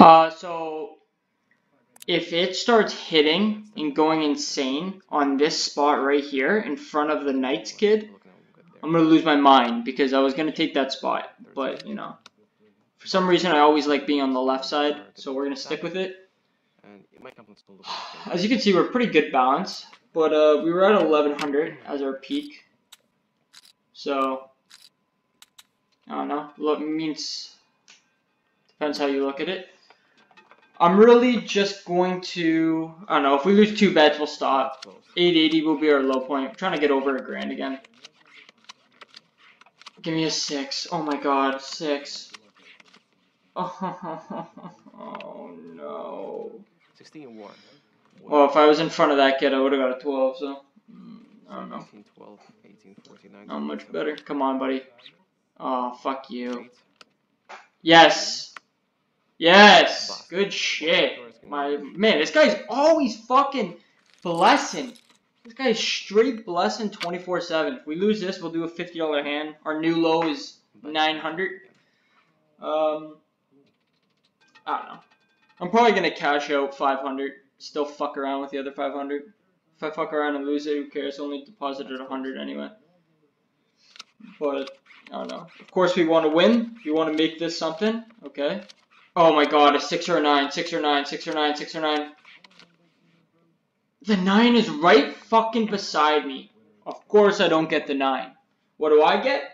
So if it starts hitting and going insane on this spot right here in front of the Knights kid, I'm going to lose my mind because I was going to take that spot. But, you know, for some reason I always like being on the left side, so we're going to stick with it. As you can see, we're pretty good balance, but we were at 1100 as our peak. So, I don't know. Look, means depends how you look at it. I'm really just going to, I don't know, if we lose two bets, we'll stop. 880 will be our low point. I'm trying to get over $1,000 again. Give me a 6. Oh my god, 6. Oh no. 16-1. Well, if I was in front of that kid, I would have got a 12, so. I don't know. 18, 12, 18, 49. Not much better. Come on, buddy. Oh, fuck you. Yes. Yes. Good shit. My man, this guy's always fucking blessing. This guy is straight blessing 24/7. If we lose this, we'll do a $50 hand. Our new low is 900. I don't know. I'm probably gonna cash out 500. Still fuck around with the other 500. If I fuck around and lose it, who cares? Only deposited 100 anyway. But I don't know. Of course, we want to win. We want to make this something. Okay. Oh my god, a 6 or a 9, 6 or 9, 6 or 9, 6 or 9. The 9 is right fucking beside me. Of course I don't get the 9. What do I get?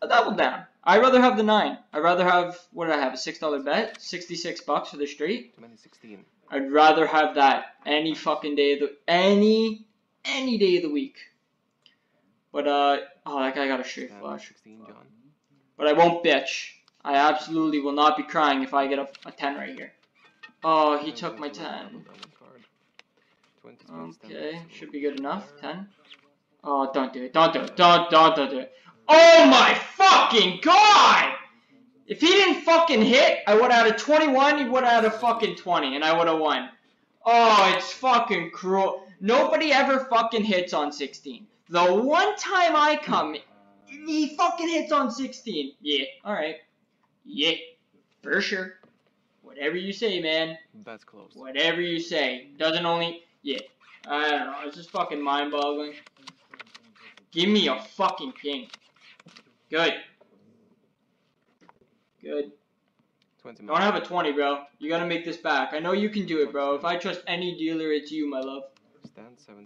A double down. I'd rather have the 9. I'd rather have, what did I have, a $6 bet? 66 bucks for the straight? I'd rather have that any fucking day of the, any day of the week. But, oh, that guy got a straight flush. But I won't bitch. I absolutely will not be crying if I get a 10 right here. Oh, he took my 10. Okay, should be good enough. 10. Oh, don't do it. Don't do it. Don't do it. Oh my fucking god! If he didn't fucking hit, I would have had a 21, he would have had a fucking 20, and I would have won. Oh, it's fucking cruel. Nobody ever fucking hits on 16. The one time I come, he fucking hits on 16. Yeah, alright. Yeah, for sure. Whatever you say, man. That's close. Whatever you say. Doesn't only... Yeah. I don't know. It's just fucking mind-boggling. Give me a fucking king. Good. Good. 20. Don't have a 20, bro. You gotta make this back. I know you can do it, bro. If I trust any dealer, it's you, my love.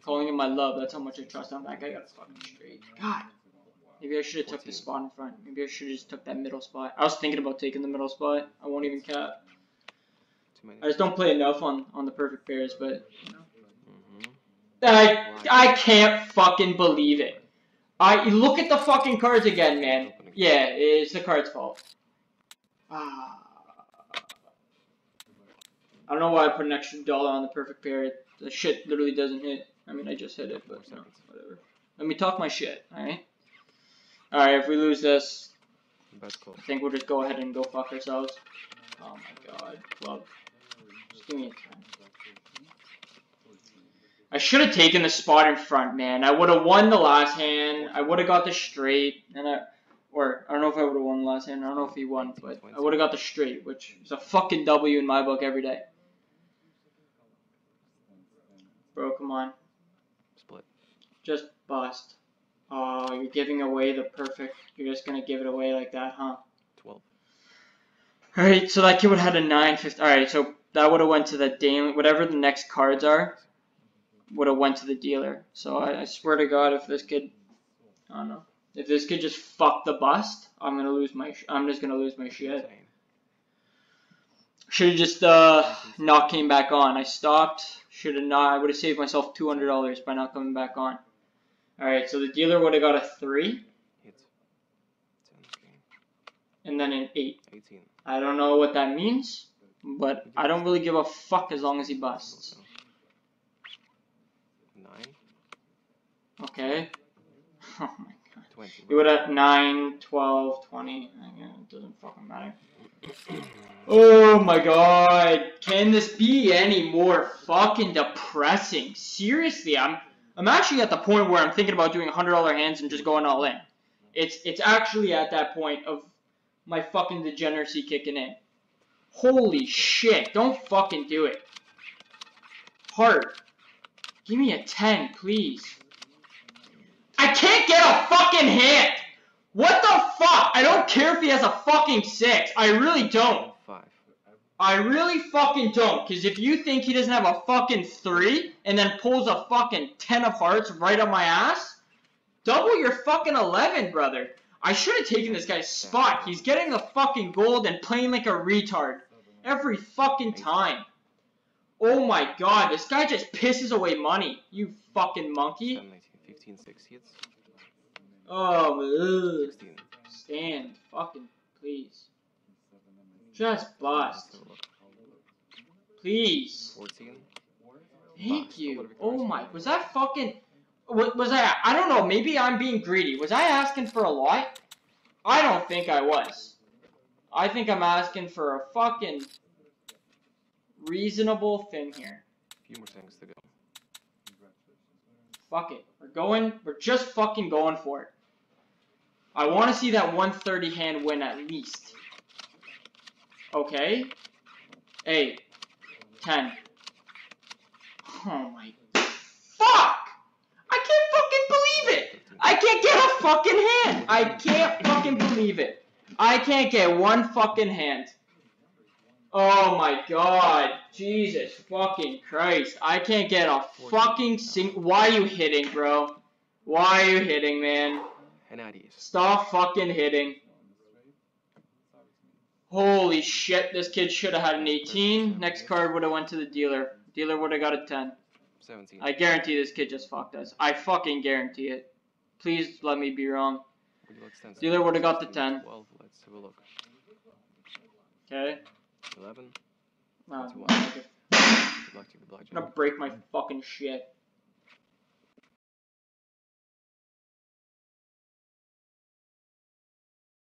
Calling him my love. That's how much I trust on that guy. I got fucking straight. God. Maybe I should have took the spot in front. Maybe I should have just took that middle spot. I was thinking about taking the middle spot. I won't even cap. I just don't play enough on the perfect pairs, but you know. I can't fucking believe it. I look at the fucking cards again, man. Yeah, it's the card's fault. I don't know why I put an extra dollar on the perfect pair. The shit literally doesn't hit. I mean, I just hit it, but no, whatever. Let me talk my shit, alright? Alright, if we lose this, cool. I think we'll just go ahead and go fuck ourselves. Oh my god, club. Just give me a time. I should have taken the spot in front, man. I would have won the last hand. I would have got the straight. And I don't know if I would have won the last hand. I don't know if he won, but I would have got the straight, which is a fucking W in my book every day. Bro, come on. Split. Just bust. Oh, you're giving away the perfect. You're just going to give it away like that, huh? 12. Alright, so that kid would have had a 950. Alright, so that would have went to the daily. Whatever the next cards are, would have went to the dealer. So I swear to God, if this kid, I don't know. If this kid just fucked the bust, I'm going to lose my, I'm just going to lose my shit. Should have just not came back on. I stopped. Should have not. I would have saved myself $200 by not coming back on. Alright, so the dealer would have got a 3. And then an 8. I don't know what that means, but I don't really give a fuck as long as he busts. 9. Okay. Oh my god. He would have 9, 12, 20. Again, it doesn't fucking matter. Oh my god. Can this be any more fucking depressing? Seriously, I'm actually at the point where I'm thinking about doing $100 hands and just going all in. It's actually at that point of my fucking degeneracy kicking in. Holy shit, don't fucking do it. Heart. Give me a 10, please. I can't get a fucking hit! What the fuck? I don't care if he has a fucking 6. I really don't. I really fucking don't. Because if you think he doesn't have a fucking 3 and then pulls a fucking 10 of hearts right on my ass, double your fucking 11, brother. I should have taken this guy's spot. He's getting the fucking gold and playing like a retard every fucking time. Oh my god, this guy just pisses away money, you fucking monkey. Oh, ugh. Stand, fucking, please. Just bust. Please. Thank you. Oh my, was that fucking... Was I don't know, maybe I'm being greedy. Was I asking for a lot? I don't think I was. I think I'm asking for a fucking reasonable thing here. A few more things to go. Fuck it. We're just fucking going for it. I want to see that 130 hand win at least. Okay. 8. 10. Oh my fuck! I can't get a fucking hand! I can't fucking believe it. I can't get one fucking hand. Oh my god. Jesus fucking Christ. I can't get a fucking single... Why are you hitting, bro? Why are you hitting, man? Stop fucking hitting. Holy shit, this kid should have had an 18. Next card would have went to the dealer. Dealer would have got a 10. 17. I guarantee this kid just fucked us. I fucking guarantee it. Please let me be wrong. Dealer would have got the 10. 12, let's have a look. Okay. 11. I'm gonna break my fucking shit.